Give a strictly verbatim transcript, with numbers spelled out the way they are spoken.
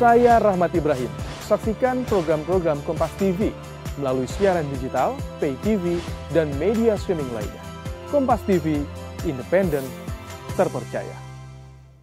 Saya Rahmat Ibrahim. Saksikan program-program Kompas T V melalui siaran digital, pay T V, dan media streaming lainnya. Kompas T V, independen, terpercaya.